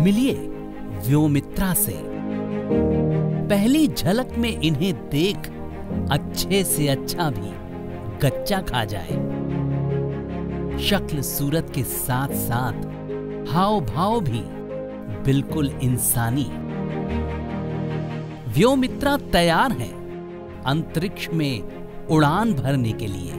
मिलिए व्योममित्रा से। पहली झलक में इन्हें देख अच्छे से अच्छा भी गच्चा खा जाए। शक्ल सूरत के साथ साथ हाव भाव भी बिल्कुल इंसानी। व्योममित्रा तैयार है अंतरिक्ष में उड़ान भरने के लिए।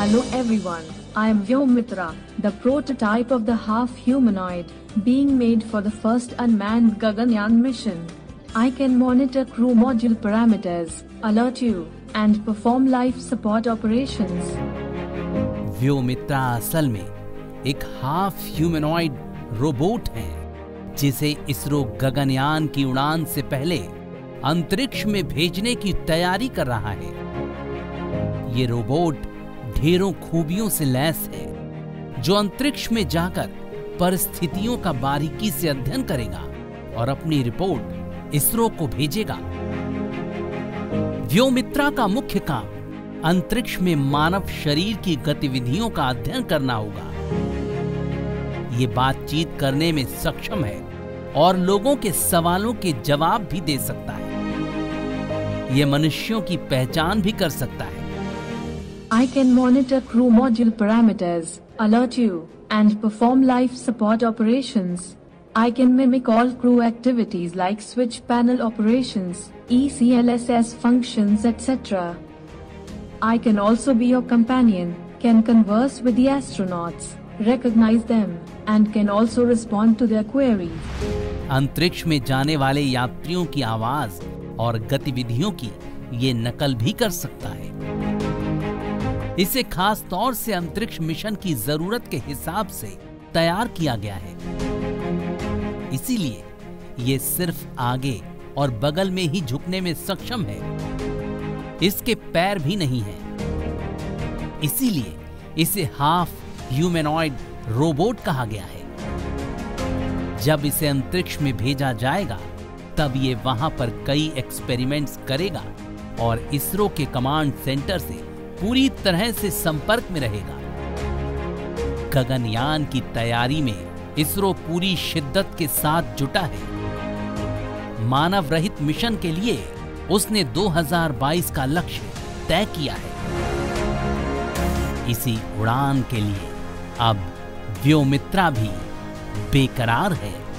Hello everyone, I am Vyommitra, the prototype of the half humanoid being made for the first unmanned Gaganyaan mission. I can monitor crew module parameters, alert you and perform life support operations. Vyommitra असल में एक हाफ ह्यूमनॉइड रोबोट है, जिसे इसरो गगनयान की उड़ान से पहले अंतरिक्ष में भेजने की तैयारी कर रहा है। ये रोबोट ढेरों खूबियों से लैस है, जो अंतरिक्ष में जाकर परिस्थितियों का बारीकी से अध्ययन करेगा और अपनी रिपोर्ट इसरो को भेजेगा। व्योममित्रा का मुख्य काम अंतरिक्ष में मानव शरीर की गतिविधियों का अध्ययन करना होगा। ये बातचीत करने में सक्षम है और लोगों के सवालों के जवाब भी दे सकता है। ये मनुष्यों की पहचान भी कर सकता है। I can monitor crew module parameters, alert you and perform life support operations. I can mimic all crew activities like switch panel operations, ECLSS functions, etc. I can also be your companion, can converse with the astronauts, recognize them and can also respond to their queries. अंतरिक्ष में जाने वाले यात्रियों की आवाज और गतिविधियों की ये नकल भी कर सकता है। इसे खास तौर से अंतरिक्ष मिशन की जरूरत के हिसाब से तैयार किया गया है। इसीलिए ये सिर्फ आगे और बगल में ही झुकने में सक्षम है। इसके पैर भी नहीं है, इसीलिए इसे हाफ ह्यूमनॉइड रोबोट कहा गया है। जब इसे अंतरिक्ष में भेजा जाएगा, तब ये वहां पर कई एक्सपेरिमेंट्स करेगा और इसरो के कमांड सेंटर से पूरी तरह से संपर्क में रहेगा। गगनयान की तैयारी में इसरो पूरी शिद्दत के साथ जुटा है। मानव रहित मिशन के लिए उसने 2022 का लक्ष्य तय किया है। इसी उड़ान के लिए अब व्योममित्रा भी बेकरार है।